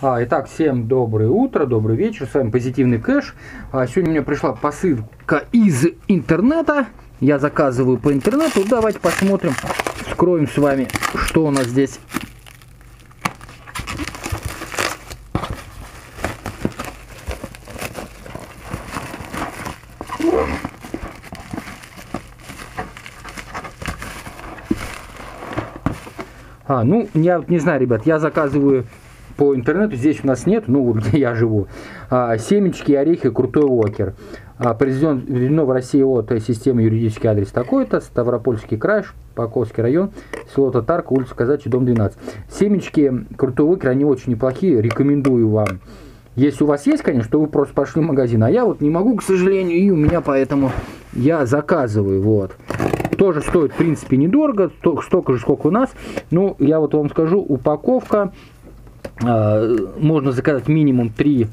Итак, всем доброе утро, добрый вечер, с вами Позитивный Кэш. Сегодня у меня пришла посылка из интернета, я заказываю по интернету. Давайте посмотрим, вскроем с вами, что у нас здесь. Ну, я не знаю, ребят, я заказываю по интернету, здесь у нас нет, ну вот где я живу, семечки и орехи Крутой Уокер. Произведено в России от системы, юридический адрес такой-то, Ставропольский край, Шпаковский район, село Татарка, улица Казачий, дом 12. Семечки Крутой Уокер, они очень неплохие, рекомендую вам. Если у вас есть, конечно, то вы просто пошли в магазин, а я вот не могу, к сожалению, и у меня поэтому я заказываю, вот. Тоже стоит, в принципе, недорого, столько же, сколько у нас. Ну, я вот вам скажу, упаковка, можно заказать минимум 3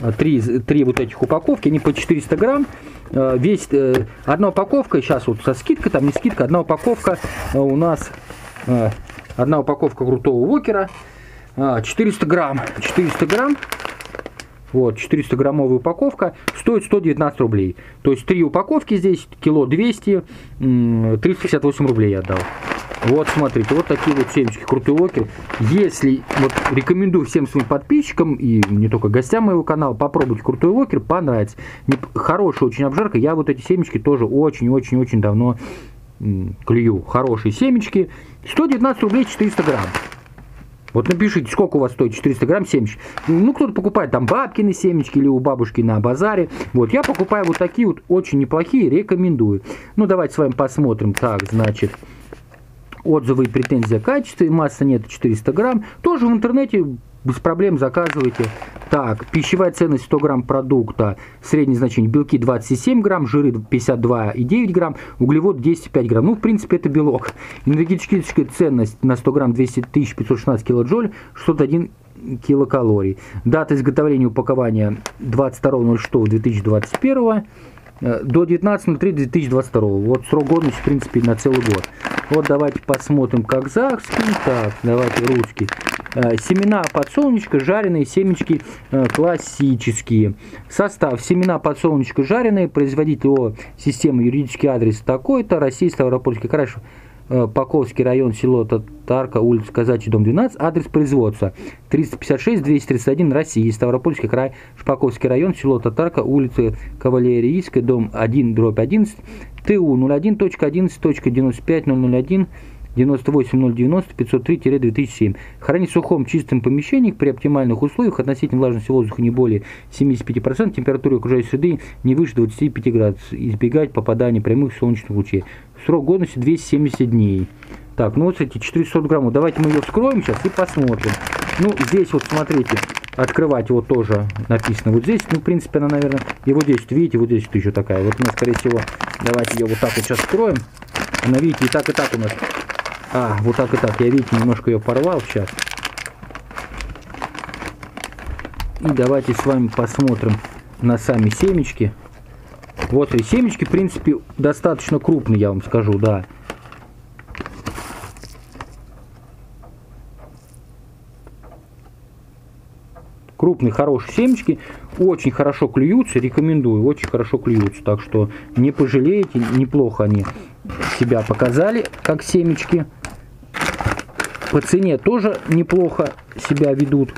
вот этих упаковки, они по 400 грамм. Весит, одна упаковка, сейчас вот со скидкой, там не скидка, одна упаковка у нас, одна упаковка Крутого Уокера, 400 грамм, 400 грамм. Вот, 400-граммовая упаковка стоит 119 рублей. То есть 3 упаковки здесь, кило 200, 368 рублей я отдал. Вот, смотрите, вот такие вот семечки Крутой Уокер. Если, вот, рекомендую всем своим подписчикам и не только гостям моего канала, попробуйте Крутой Уокер, понравится. Хорошая очень обжарка, я вот эти семечки тоже очень-очень-очень давно клюю. Хорошие семечки, 119 рублей 400 грамм. Вот напишите, сколько у вас стоит 400 грамм семечки. Ну, кто-то покупает там бабкины семечки или у бабушки на базаре. Вот, я покупаю вот такие вот, очень неплохие, рекомендую. Ну, давайте с вами посмотрим. Так, значит, отзывы и претензии о качестве, масса нет, 400 грамм. Тоже в интернете без проблем заказывайте. Так, пищевая ценность 100 грамм продукта, среднее значение, белки 27 грамм, жиры 52,9 грамм, углевод 10,5 грамм. Ну, в принципе, это белок. Энергетическая ценность на 100 грамм 200 516 килоджоль, 601 килокалорий. Дата изготовления упакования 22.06.2021 до 19.03.2022. Вот срок годности, в принципе, на целый год. Вот давайте посмотрим казахский. Так, давайте русский. Семена подсолнечка, жареные семечки классические. Состав: семена подсолнечка жареные, производитель системы, юридический адрес такой-то, Россия, Ставропольский край, Шпаковский район, село Татарка, улица Казачий, дом 12, адрес производства 356-231, Россия, Ставропольский край, Шпаковский район, село Татарка, улица Кавалерийская, дом 1/11, ТУ 01.11.95.001. 98090-503-2007. Хранить в сухом, чистом помещении при оптимальных условиях, относительно влажности воздуха не более 75%, температура окружающей среды не выше 25 градусов, избегать попадания прямых солнечных лучей. Срок годности 270 дней. Так, ну вот эти 400 граммов, давайте мы ее вскроем сейчас и посмотрим. Ну, здесь вот, смотрите, открывать вот тоже написано вот здесь, ну, в принципе, она, наверное, и вот здесь, видите, вот здесь еще такая. Вот мы, скорее всего, давайте ее вот так вот сейчас вскроем. Она, видите, и так у нас. Вот так и так. Я, видите, немножко ее порвал сейчас. И давайте с вами посмотрим на сами семечки. Вот и семечки, в принципе, достаточно крупные, я вам скажу, да. Крупные, хорошие семечки. Очень хорошо клюются, рекомендую, очень хорошо клюются. Так что не пожалеете, неплохо они себя показали, как семечки. По цене тоже неплохо себя ведут.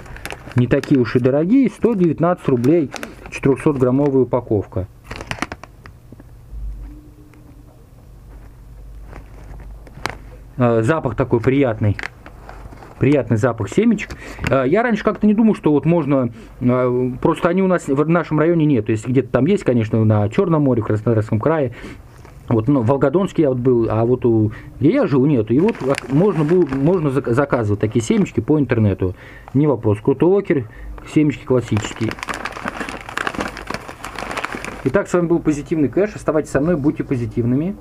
Не такие уж и дорогие. 119 рублей 400-граммовая упаковка. Запах такой приятный. Приятный запах семечек. Я раньше как-то не думал, что вот можно... Просто они у нас в нашем районе нет. Если где-то там есть, конечно, на Черном море, в Краснодарском крае. Вот, но в Волгодонске я вот был, а вот где я жил, нету. И вот можно заказывать такие семечки по интернету. Не вопрос. Крутой Уокер, семечки классические. Итак, с вами был Позитивный Кэш. Оставайтесь со мной, будьте позитивными.